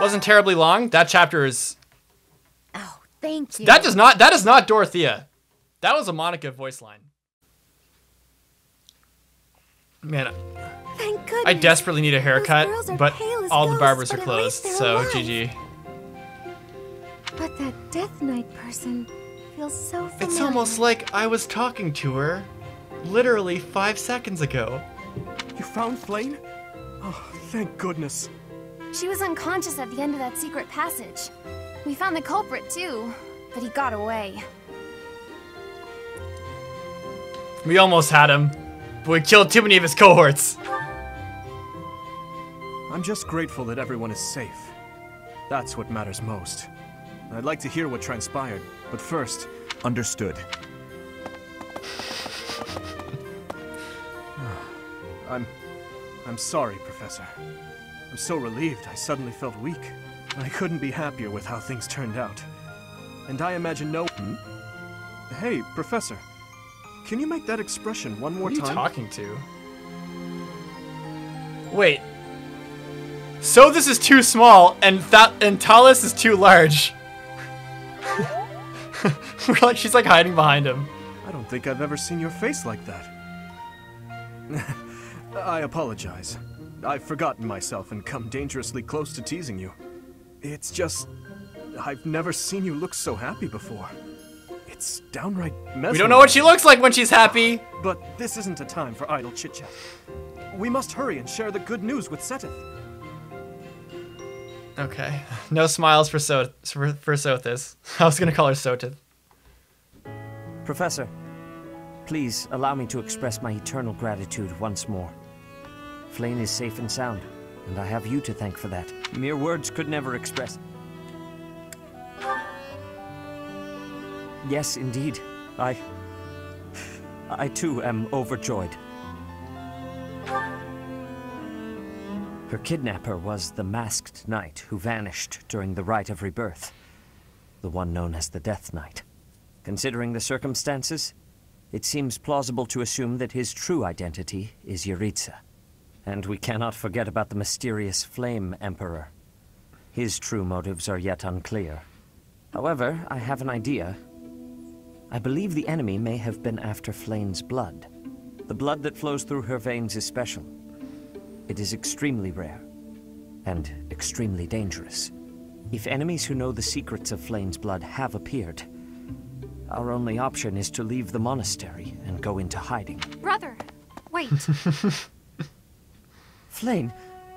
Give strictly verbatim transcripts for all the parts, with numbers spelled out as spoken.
Wasn't terribly long. That chapter is... Oh, thank you. That does not, that is not Dorothea. That was a Monica voice line. Man, thank goodness. I desperately need a haircut, but all ghosts, the barbers are closed, so alive. G G. But that Death Knight person feels so familiar. It's almost like I was talking to her literally five seconds ago. You found Flayn? Oh, thank goodness. She was unconscious at the end of that secret passage. We found the culprit too, but he got away. We almost had him. We killed too many of his cohorts. I'm just grateful that everyone is safe. That's what matters most. I'd like to hear what transpired, but first, understood. I'm... I'm sorry, Professor. I'm so relieved I suddenly felt weak. I couldn't be happier with how things turned out. And I imagine no... Hmm? Hey, Professor. Can you make that expression one more time? Who are you talking to? Wait. So this is too small, and that and Talos is too large. We're like she's like hiding behind him. I don't think I've ever seen your face like that. I apologize. I've forgotten myself and come dangerously close to teasing you. It's just I've never seen you look so happy before. It's downright mesmerizing. We don't know what she looks like when she's happy. But this isn't a time for idle chit-chat. We must hurry and share the good news with Seteth. Okay. No smiles for, so for, for Sothis. I was going to call her Sotith. Professor, please allow me to express my eternal gratitude once more. Flayn is safe and sound, and I have you to thank for that. Mere words could never express... Yes, indeed. I... I too am overjoyed. Her kidnapper was the Masked Knight who vanished during the Rite of Rebirth. The one known as the Death Knight. Considering the circumstances, it seems plausible to assume that his true identity is Jeritza. And we cannot forget about the mysterious Flame Emperor. His true motives are yet unclear. However, I have an idea. I believe the enemy may have been after Flayn's blood. The blood that flows through her veins is special. It is extremely rare, and extremely dangerous. If enemies who know the secrets of Flayn's blood have appeared, our only option is to leave the monastery and go into hiding. Brother, wait. Flayn,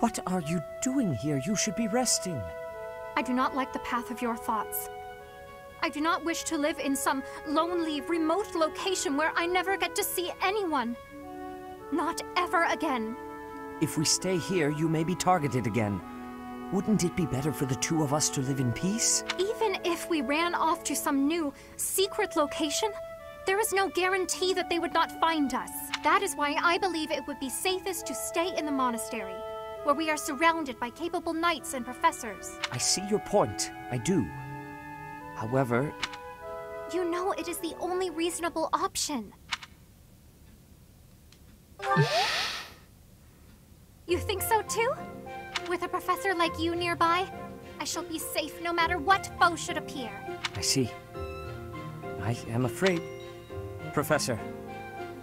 what are you doing here? You should be resting. I do not like the path of your thoughts. I do not wish to live in some lonely, remote location where I never get to see anyone. Not ever again. If we stay here, you may be targeted again. Wouldn't it be better for the two of us to live in peace? Even if we ran off to some new, secret location, there is no guarantee that they would not find us. That is why I believe it would be safest to stay in the monastery, where we are surrounded by capable knights and professors. I see your point. I do. However... You know it is the only reasonable option. You think so too? With a professor like you nearby, I shall be safe no matter what foe should appear. I see. I am afraid. Professor,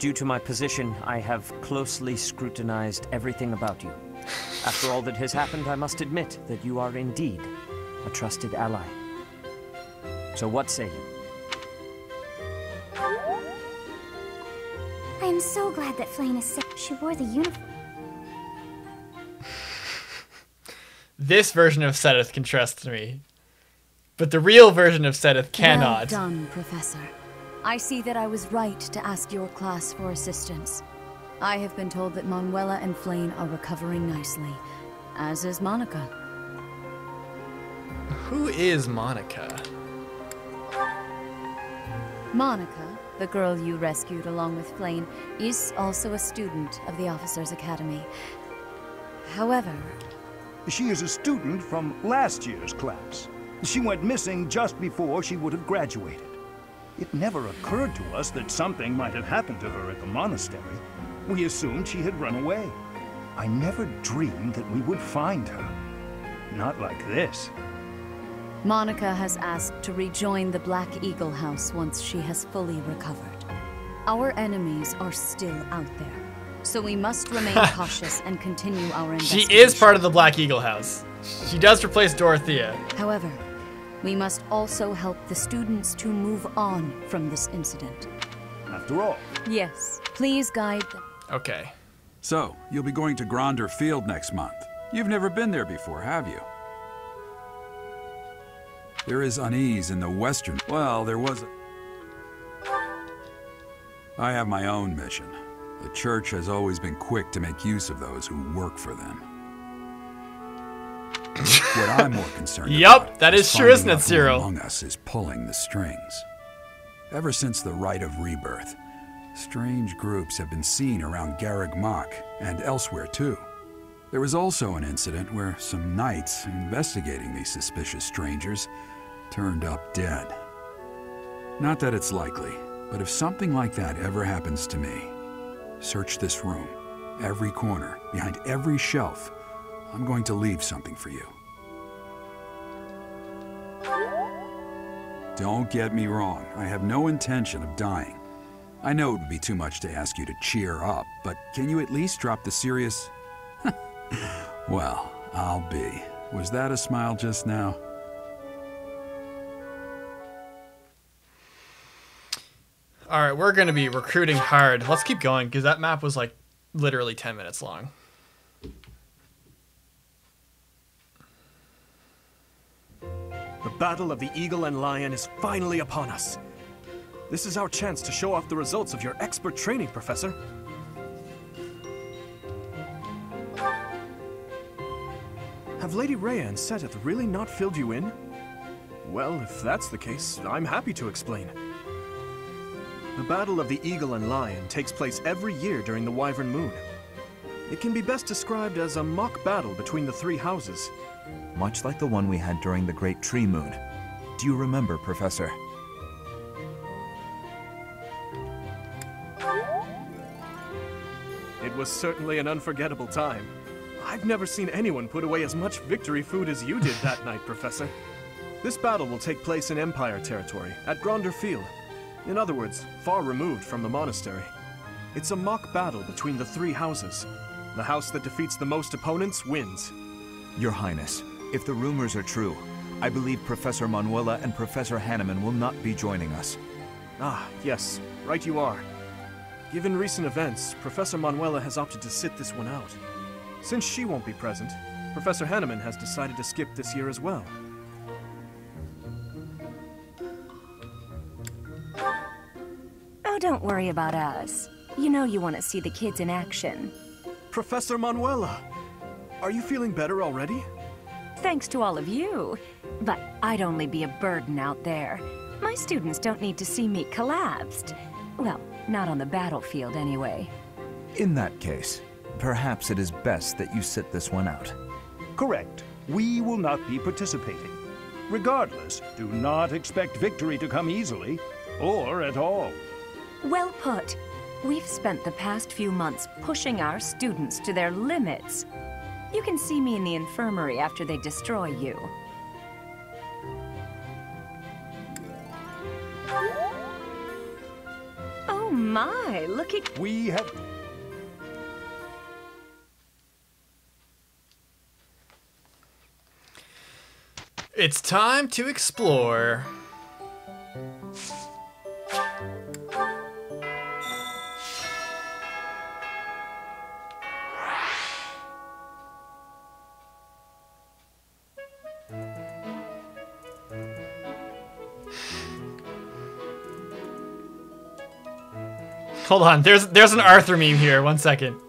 due to my position, I have closely scrutinized everything about you. After all that has happened, I must admit that you are indeed a trusted ally. So what say you? I am so glad that Flayn is sick. She wore the uniform. This version of Seteth can trust me, but the real version of Seteth cannot. Well done, Professor. I see that I was right to ask your class for assistance. I have been told that Manuela and Flayn are recovering nicely, as is Monica. Who is Monica? Monica, the girl you rescued along with Flayn, is also a student of the Officer's Academy. However... She is a student from last year's class. She went missing just before she would have graduated. It never occurred to us that something might have happened to her at the monastery. We assumed she had run away. I never dreamed that we would find her. Not like this. Monica has asked to rejoin the Black Eagle House once she has fully recovered. Our enemies are still out there, so we must remain cautious and continue our investigation. She is part of the Black Eagle House. She does replace Dorothea. However, we must also help the students to move on from this incident. After all. Yes. Please guide them. Okay. So, you'll be going to Gronder Field next month. You've never been there before, have you? There is unease in the western... Well, there was... A... I have my own mission. The church has always been quick to make use of those who work for them. What I'm more concerned about... Yep, that is sure isn't it, Cyril? Among us is pulling the strings. Ever since the Rite of Rebirth, strange groups have been seen around Garreg Mach and elsewhere too. There was also an incident where some knights investigating these suspicious strangers turned up dead. Not that it's likely, but if something like that ever happens to me, search this room, every corner, behind every shelf. I'm going to leave something for you. Don't get me wrong, I have no intention of dying. I know it would be too much to ask you to cheer up, but can you at least drop the serious... Well, I'll be. Was that a smile just now? All right, we're going to be recruiting hard. Let's keep going, because that map was like literally ten minutes long. The Battle of the Eagle and Lion is finally upon us. This is our chance to show off the results of your expert training, Professor. Have Lady Rhea and Seteth really not filled you in? Well, if that's the case, I'm happy to explain. The Battle of the Eagle and Lion takes place every year during the Wyvern Moon. It can be best described as a mock battle between the three houses. Much like the one we had during the Great Tree Moon. Do you remember, Professor? It was certainly an unforgettable time. I've never seen anyone put away as much victory food as you did that night, Professor. This battle will take place in Empire territory, at Gronder Field. In other words, far removed from the monastery. It's a mock battle between the three houses. The house that defeats the most opponents wins. Your Highness, if the rumors are true, I believe Professor Manuela and Professor Hanneman will not be joining us. Ah, yes, right you are. Given recent events, Professor Manuela has opted to sit this one out. Since she won't be present, Professor Hanneman has decided to skip this year as well. Oh, don't worry about us. You know you want to see the kids in action. Professor Manuela! Are you feeling better already? Thanks to all of you. But I'd only be a burden out there. My students don't need to see me collapsed. Well, not on the battlefield anyway. In that case, perhaps it is best that you sit this one out. Correct. We will not be participating. Regardless, do not expect victory to come easily, or at all. Well put. We've spent the past few months pushing our students to their limits. You can see me in the infirmary after they destroy you. Oh my, look at... We have... It's time to explore. Hold on, there's there's an Arthur meme here. One second.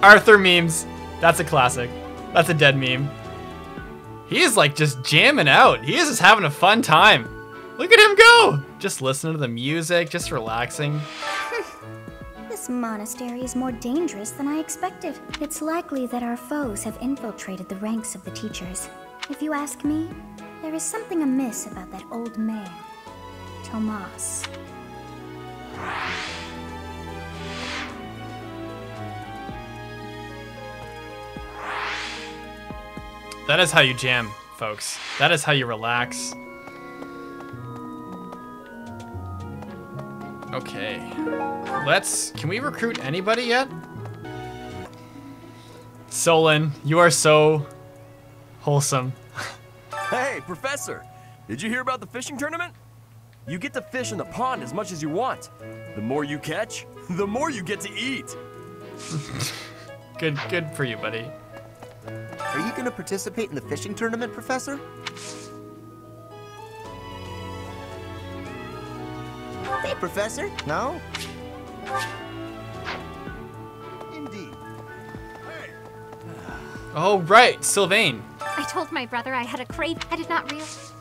Arthur memes. That's a classic. That's a dead meme. He is like just jamming out. He is just having a fun time. Look at him go. Just listening to the music, just relaxing. This monastery is more dangerous than I expected. It's likely that our foes have infiltrated the ranks of the teachers. If you ask me, there is something amiss about that old man, Tomas. That is how you jam, folks. That is how you relax. Okay. Let's... Can we recruit anybody yet? Solon, you are so wholesome. Hey, Professor. Did you hear about the fishing tournament? You get to fish in the pond as much as you want. The more you catch, the more you get to eat. Good, good for you, buddy. Are you going to participate in the fishing tournament, Professor? Hey, Professor. No? Indeed. Hey. Oh, right. Sylvain. I told my brother I had a crave. I did not realize.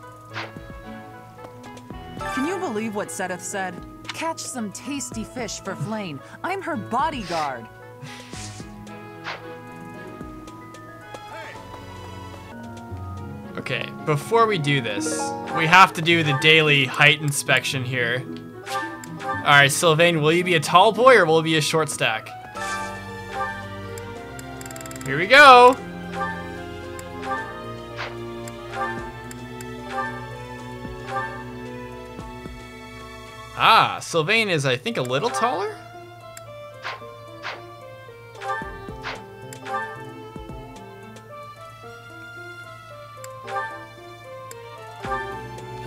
Can you believe what Seteth said? Catch some tasty fish for Flayn. I'm her bodyguard. Okay, before we do this, we have to do the daily height inspection here. Alright, Sylvain, will you be a tall boy or will you be a short stack? Here we go! Ah, Sylvain is, I think, a little taller?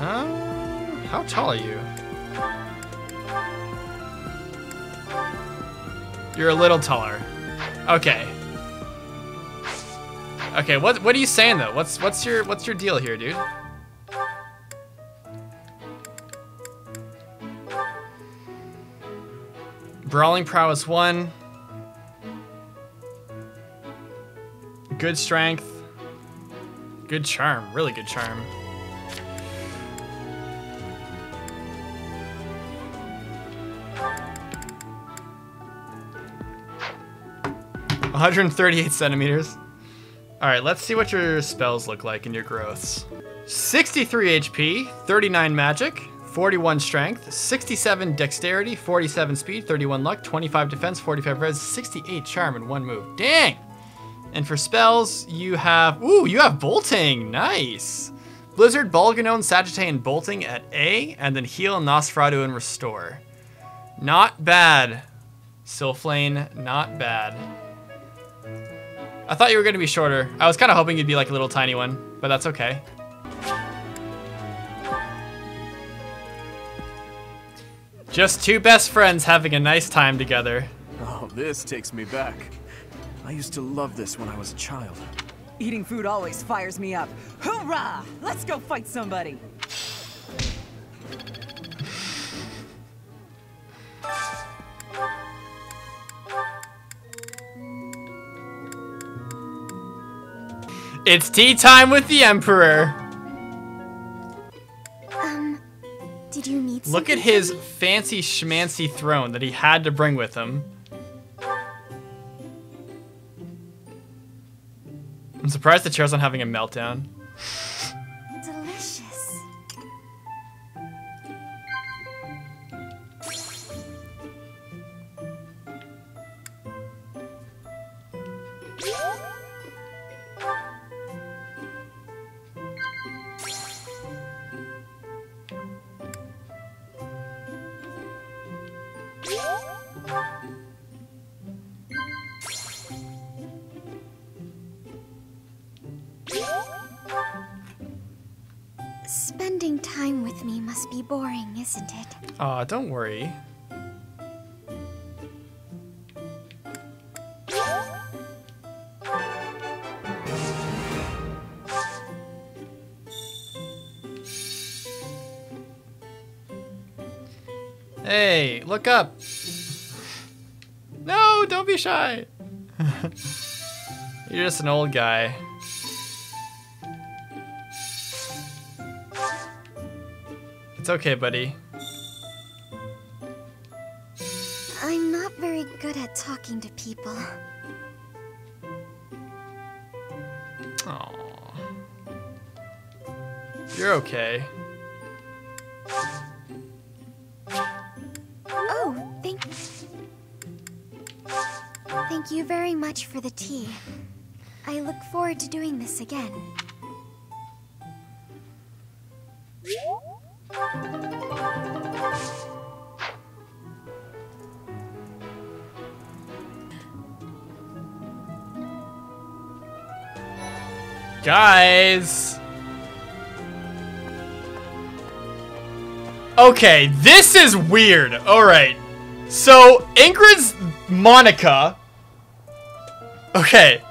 Um, how tall are you? You're a little taller. Okay. Okay. What What are you saying though? What's What's your What's your deal here, dude? Brawling prowess one. Good strength. Good charm. Really good charm. one hundred thirty-eight centimeters. All right, let's see what your spells look like and your growths. sixty-three H P, thirty-nine magic, forty-one strength, sixty-seven dexterity, forty-seven speed, thirty-one luck, twenty-five defense, forty-five res, sixty-eight charm, and one move. Dang! And for spells, you have, ooh, you have bolting, nice. Blizzard, Bulganone, Sagittae, and bolting at A, and then heal, Nosferatu, and restore. Not bad, Sylflane, not bad. I thought you were gonna be shorter. I was kind of hoping you'd be like a little tiny one, but that's okay. Just two best friends having a nice time together. Oh, this takes me back. I used to love this when I was a child. Eating food always fires me up. Hoorah! Let's go fight somebody. It's tea time with the Emperor. Um, did you need something? Look at his fancy schmancy throne that he had to bring with him. I'm surprised the chair's not having a meltdown. Delicious. Spending time with me must be boring, isn't it? Aw, don't worry. Hey, look up. No, don't be shy. You're just an old guy. It's okay, buddy. I'm not very good at talking to people. Aww. You're okay. Oh, thank Thank you very much for the tea. I look forward to doing this again. Guys. Okay, this is weird. Alright. So, Ingrid's Monica. Okay.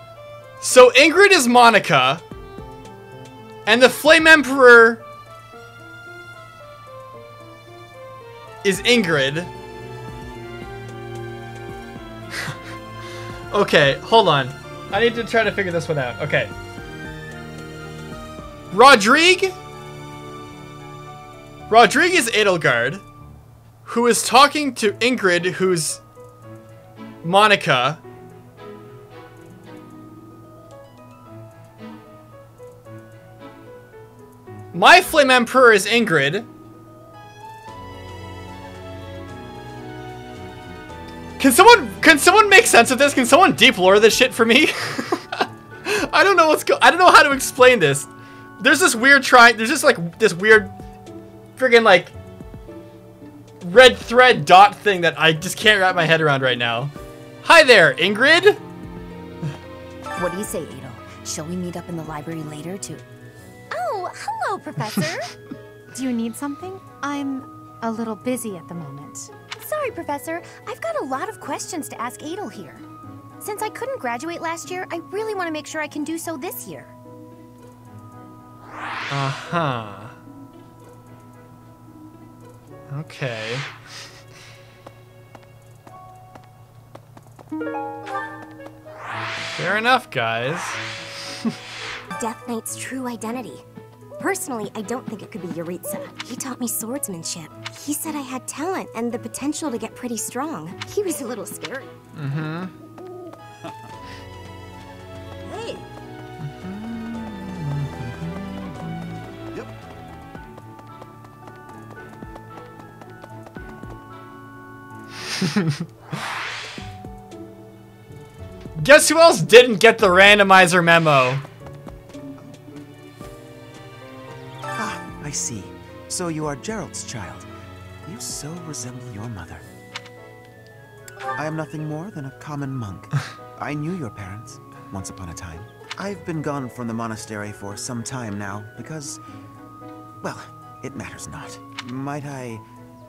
So, Ingrid is Monica. And the Flame Emperor is Ingrid. Okay, hold on. I need to try to figure this one out. Okay. Rodrigue? Rodrigue is Edelgard, who is talking to Ingrid, who's Monica. My Flame Emperor is Ingrid. Can someone can someone make sense of this? Can someone deep lore this shit for me? I don't know what's go- I don't know how to explain this. There's this weird tri- there's just like this weird friggin' like red thread dot thing that I just can't wrap my head around right now. Hi there, Ingrid. What do you say, Adel? Shall we meet up in the library later to... Oh, hello, Professor. Do you need something? I'm a little busy at the moment. Sorry, Professor. I've got a lot of questions to ask Adel here. Since I couldn't graduate last year, I really want to make sure I can do so this year. Uh-huh. Okay. Fair enough, guys. Death Knight's true identity. Personally, I don't think it could be Jeritza. He taught me swordsmanship. He said I had talent and the potential to get pretty strong. He was a little scary. Mm-hmm. Hey. Mm-hmm. Yep. Guess who else didn't get the randomizer memo? Ah, I see. So you are Gerald's child. You so resemble your mother. I am nothing more than a common monk. I knew your parents once upon a time. I've been gone from the monastery for some time now because, well, it matters not. Might I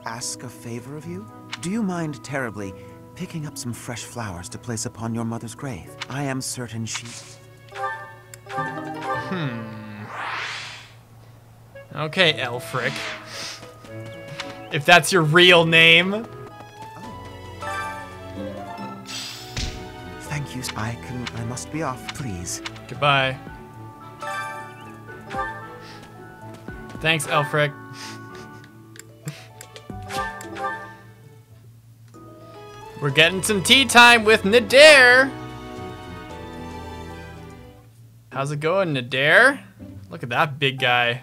ask a favor of you? Do you mind terribly picking up some fresh flowers to place upon your mother's grave? I am certain she... Hmm. Okay, Aelfric. If that's your real name. Oh. Thank you. I can... I must be off, please. Goodbye. Thanks, Aelfric. We're getting some tea time with Nadare. How's it going, Nadare? Look at that big guy.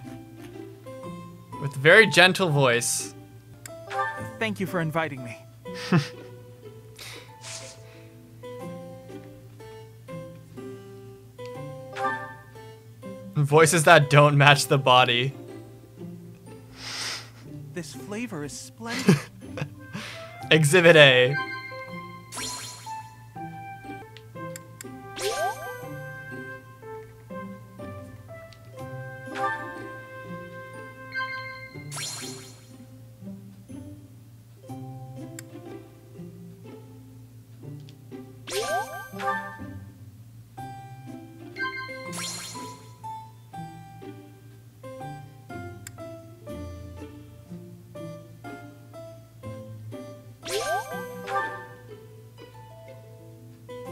With a very gentle voice. Thank you for inviting me. Voices that don't match the body. This flavor is splendid. Exhibit A.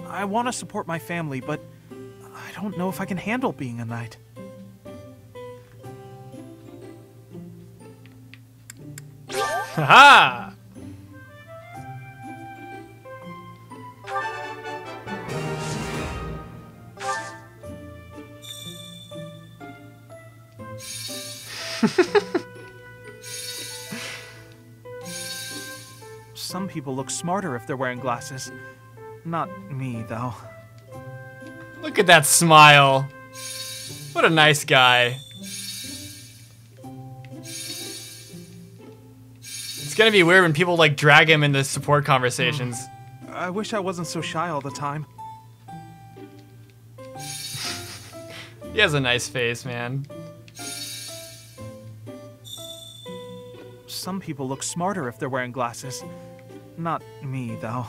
I want to support my family, but I don't know if I can handle being a knight. Haha! Some people look smarter if they're wearing glasses. Not me, though. Look at that smile. What a nice guy. It's gonna be weird when people like drag him into support conversations. I wish I wasn't so shy all the time. He has a nice face, man. Some people look smarter if they're wearing glasses. Not me, though.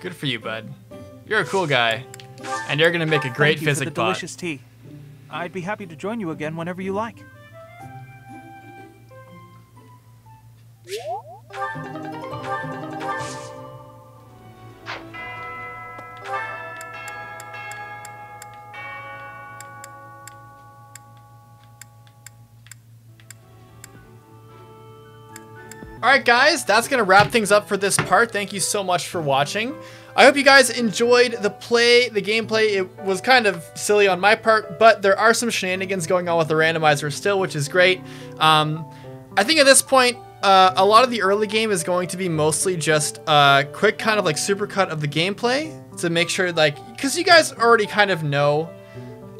Good for you, bud. You're a cool guy, and you're gonna make a great physic bot. Thank you for the delicious tea. I'd be happy to join you again whenever you like. Alright guys, that's going to wrap things up for this part. Thank you so much for watching. I hope you guys enjoyed the play, the gameplay. It was kind of silly on my part, but there are some shenanigans going on with the randomizer still, which is great. Um, I think at this point, uh, a lot of the early game is going to be mostly just a quick kind of like supercut of the gameplay to make sure like, because you guys already kind of know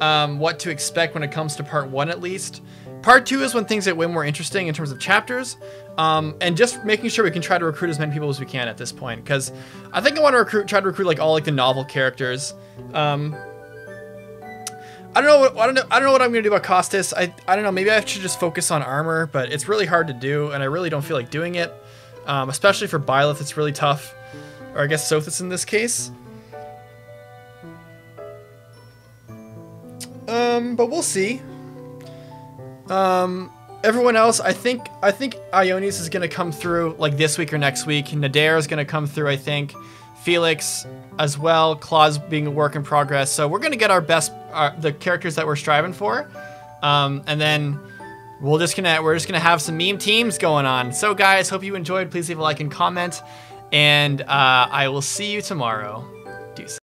um, what to expect when it comes to part one at least. Part two is when things get way more interesting in terms of chapters, um, and just making sure we can try to recruit as many people as we can at this point, because I think I want to recruit, try to recruit like all like the novel characters. Um, I don't know what I don't know I don't know what I'm gonna do about Costas. I I don't know. Maybe I should just focus on armor, but it's really hard to do, and I really don't feel like doing it, um, especially for Byleth. It's really tough, or I guess Sothis in this case. Um, but we'll see. Um, everyone else, I think, I think Ionius is going to come through like this week or next week. Nadare is going to come through, I think. Felix as well. Claw's being a work in progress. So we're going to get our best, our, the characters that we're striving for. Um, and then we'll just gonna, we're just going to have some meme teams going on. So guys, hope you enjoyed. Please leave a like and comment, and, uh, I will see you tomorrow. Deuces.